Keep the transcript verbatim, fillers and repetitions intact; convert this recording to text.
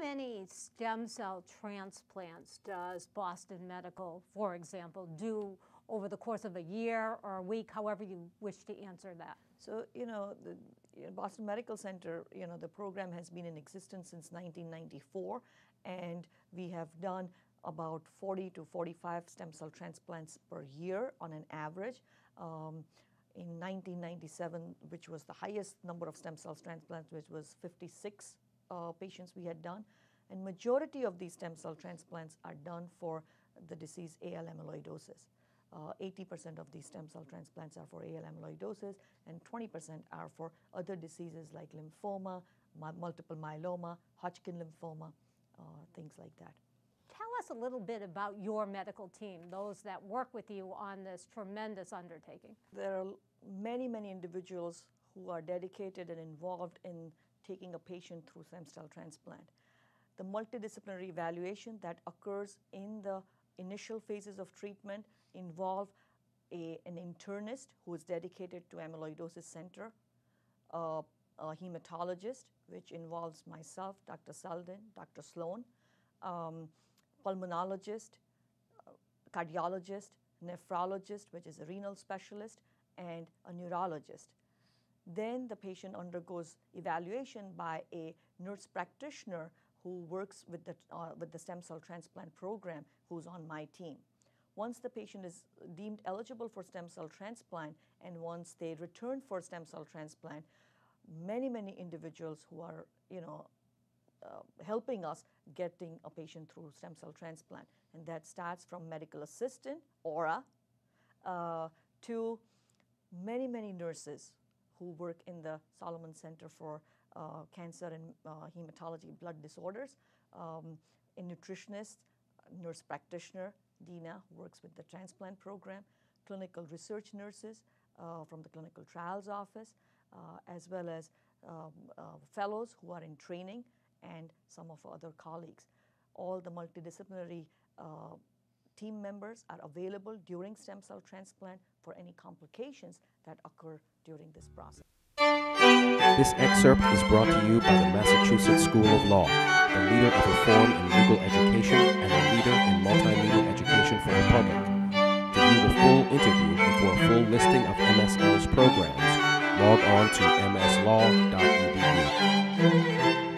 many stem cell transplants does Boston Medical, for example, do over the course of a year or a week, however you wish to answer that? So, you know, the Boston Medical Center, you know, the program has been in existence since nineteen ninety-four, and we have done about forty to forty-five stem cell transplants per year on an average. Um, in nineteen ninety-seven, which was the highest number of stem cell transplants, which was fifty-six uh, patients we had done. And majority of these stem cell transplants are done for the disease A L amyloidosis. eighty percent uh, of these stem cell transplants are for A L amyloidosis, and twenty percent are for other diseases like lymphoma, my, multiple myeloma, Hodgkin lymphoma, uh, things like that. Tell us a little bit about your medical team, those that work with you on this tremendous undertaking. There are many, many individuals who are dedicated and involved in taking a patient through stem cell transplant. The multidisciplinary evaluation that occurs in the initial phases of treatment involve a, an internist who is dedicated to amyloidosis center, uh, a hematologist, which involves myself, Doctor Salden, Doctor Sloan, um, pulmonologist, uh, cardiologist, nephrologist, which is a renal specialist, and a neurologist. Then the patient undergoes evaluation by a nurse practitioner who works with the, uh, with the stem cell transplant program, who's on my team. Once the patient is deemed eligible for stem cell transplant, and once they return for stem cell transplant, many, many individuals who are, you know, uh, helping us getting a patient through stem cell transplant. And that starts from medical assistant, Aura, uh, to many, many nurses who work in the Solomon Center for Uh, cancer and uh, hematology blood disorders, um, a nutritionist, nurse practitioner, Dina, who works with the transplant program, clinical research nurses uh, from the clinical trials office, uh, as well as um, uh, fellows who are in training, and some of our other colleagues. All the multidisciplinary uh, team members are available during stem cell transplant for any complications that occur during this process. This excerpt is brought to you by the Massachusetts School of Law, the leader of reform in legal education and a leader in multimedia education for the public. To view the full interview and for a full listing of M S L's programs, log on to m s law dot e d u.